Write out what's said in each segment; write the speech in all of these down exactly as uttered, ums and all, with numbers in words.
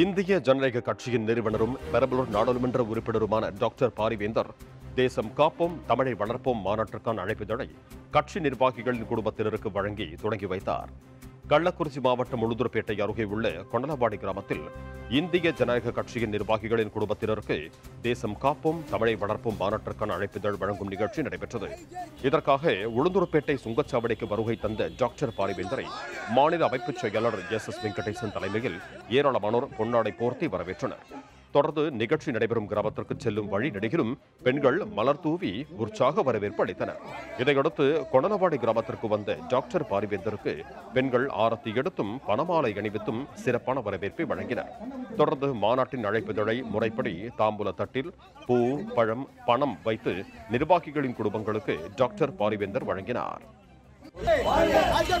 இந்திய ஜனநாயக கட்சியின் நிறுவனரும் பெரம்பலூர் நாடாளுமன்ற உறுப்பினருமான டாக்டர் பாரிவேந்தர் தேசம் காப்போம் தமிழை வளர்ப்போம் மாநாட்டிற்கான அழைப்பிதழை கட்சி நிர்வாகிகளின் குடும்பத்தினருக்கு வழங்கி தொடங்கி வைத்தார். கள்ளக்குறிச்சி மாவட்டம் உளுந்தூர்பேட்டை அருகே உள்ள கொண்டலவாடி கிராமத்தில் இந்திய ஜனநாயக கட்சியின் நிர்வாகிகளின் குடும்பத்தினருக்கு தேசம் காப்போம் தமிழை வளர்ப்போம் மாநாட்டிற்கான அழைப்பிதழ் வழங்கும் நிகழ்ச்சி நடைபெற்றது. இதற்காக உளுந்தூர்பேட்டை சுங்கச்சாவடிக்கு வருகை தந்த டாக்டர் பாரிவேந்தரை மாநில அமைப்புச் செயலாளர் எஸ் எஸ் வெங்கடேசன் தலைமையில் ஏராளமானோர் பொன்னாடை போர்த்தி வரவேற்றனர். தொடர்ந்து நிகழ்ச்சி நடைபெறும் கிராமத்திற்கு செல்லும் வழி நெடுகிலும் பெண்கள் மலர் தூவி உற்சாக வரவேற்பு அளித்தனர். இதையடுத்து கொண்டலவாடி கிராமத்திற்கு வந்த டாக்டர் பாரிவேந்தருக்கு பெண்கள் ஆரத்தி எடுத்தும் பணமாலை அணிவித்தும் சிறப்பான வரவேற்பை வழங்கினர். தொடர்ந்து மாநாட்டின் அழைப்பிதழை முறைப்படி தாம்பூல தட்டில் பூ பழம் பணம் வைத்து நிர்வாகிகளின் குடும்பங்களுக்கு டாக்டர் பாரிவேந்தர் வழங்கினார். டாக்டர்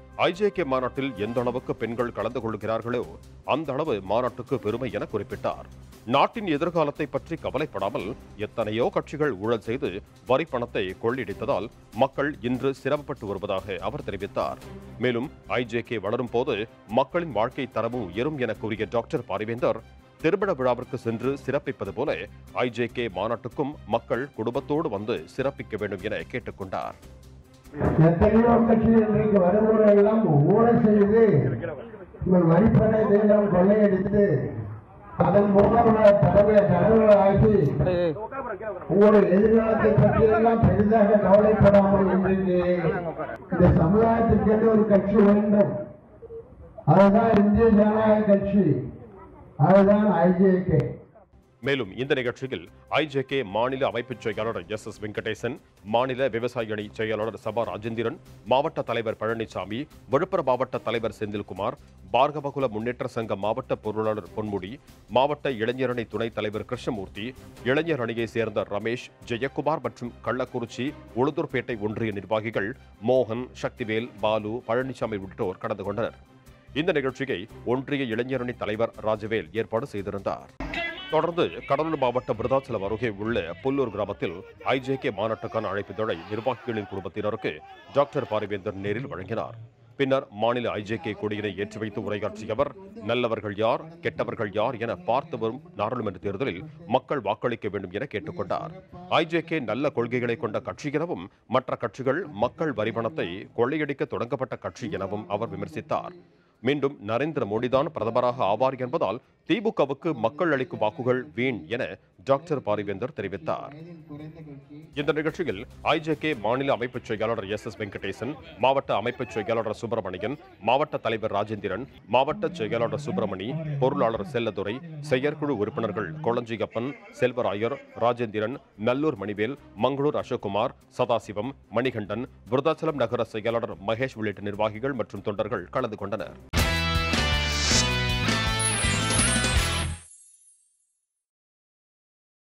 ஐ ஜே கே மாநாட்டில் எந்த அளவுக்கு பெண்கள் கலந்து கொள்கிறார்களோ அந்த அளவு மாநாட்டுக்கு பெருமை என குறிப்பிட்டார். நாட்டின் எதிர்காலத்தை பற்றி கவலைப்படாமல் எத்தனையோ கட்சிகள் ஊழல் செய்து வரி பணத்தை கொள்ளையடித்ததால் மக்கள் இன்று சிரமப்பட்டு வருவதாக அவர் தெரிவித்தார். மேலும் ஐ ஜே கே வளரும் போது மக்களின் வாழ்க்கை தரமும் உயரும் என கூறிய டாக்டர் பாரிவேந்தர் திருமண விழாவிற்கு சென்று சிறப்பிப்பது போல ஐ ஜே கே மாநாட்டுக்கும் மக்கள் குடும்பத்தோடு வந்து சிறப்பிக்க வேண்டும் என கேட்டுக்கொண்டார். எத்தனையோ கட்சிகள் இன்றைக்கு வருமுறையெல்லாம் ஊழல் செய்து வரிப்பணம் செய்யலாம் கொள்ளையடித்து அதன் மூலமான தலைமையை தலைவர்களாகி ஒரு எதிர்காலத்தை பற்றியெல்லாம் பெரிதாக கவலைப்படாமல் இன்றைக்கு இந்த சமுதாயத்திற்கென்று ஒரு கட்சி வேண்டும். அதுதான் இந்திய ஜனநாயக கட்சி, அதுதான் ஐ ஜே கே. மேலும் இந்த நிகழ்ச்சியில் ஐ ஜே கே மாநில அமைப்புச் செயலாளர் எஸ் எஸ் வெங்கடேசன், மாநில விவசாய அணி செயலாளர் சபா ராஜேந்திரன், மாவட்ட தலைவர் பழனிசாமி, விழுப்புரம் மாவட்ட தலைவர் செந்தில்குமார், பார்கவகுல முன்னேற்ற சங்க மாவட்ட பொருளாளர் பொன்முடி, மாவட்ட இளைஞரணி துணைத் தலைவர் கிருஷ்ணமூர்த்தி, இளைஞர் அணியைச் சேர்ந்த ரமேஷ், ஜெயக்குமார் மற்றும் கள்ளக்குறிச்சி உளுந்தூர்பேட்டை ஒன்றிய நிர்வாகிகள் மோகன், சக்திவேல், பாலு, பழனிசாமி உள்ளிட்டோர் கலந்து கொண்டனர். இந்த நிகழ்ச்சியை ஒன்றிய இளைஞரணி தலைவர் ராஜவேல் ஏற்பாடு செய்திருந்தார். தொடர்ந்து கடலூர் மாவட்டம் விருதாச்சலம் அருகே உள்ள புல்லூர் கிராமத்தில் ஐ ஜே கே மாநாட்டுக்கான அழைப்பிதழை நிர்வாகிகளின் குடும்பத்தினருக்கு டாக்டர் பாரிவேந்தர் நேரில் வழங்கினார். பின்னர் மாநில ஐ ஜே கே கொடியினை ஏற்றி வைத்து உரையாற்றிய அவர், நல்லவர்கள் யார் கெட்டவர்கள் யார் என பார்த்து வரும் நாடாளுமன்ற தேர்தலில் மக்கள் வாக்களிக்க வேண்டும் என கேட்டுக்கொண்டார். ஐ ஜே கே நல்ல கொள்கைகளை கொண்ட கட்சி எனவும் மற்ற கட்சிகள் மக்கள் வரிபணத்தை கொள்ளையடிக்க தொடங்கப்பட்ட கட்சி எனவும் அவர் விமர்சித்தார். மீண்டும் நரேந்திர மோடிதான் பிரதமராக ஆவார் என்பதால் திமுகவுக்கு மக்கள் அளிக்கும் வாக்குகள் வீண் என டாக்டர் பாரிவேந்தர் தெரிவித்தார். இந்த நிகழ்ச்சியில் ஐ ஜே கே மாநில அமைப்புச் செயலாளர் எஸ் எஸ் வெங்கடேசன், மாவட்ட அமைப்புச் செயலாளர் சுப்பிரமணியன், மாவட்ட தலைவர் ராஜேந்திரன், மாவட்ட செயலாளர் சுப்பிரமணி, பொருளாளர் செல்லதுரை, செயற்குழு உறுப்பினர்கள் கொளஞ்சியப்பன், செல்வராயர், ராஜேந்திரன், நல்லூர் மணிவேல், மங்களூர் அசோக்குமார், சதாசிவம், மணிகண்டன், விருதாச்சலம் நகர செயலாளர் மகேஷ் உள்ளிட்ட நிர்வாகிகள் மற்றும் தொண்டர்கள் கலந்து கொண்டனர்.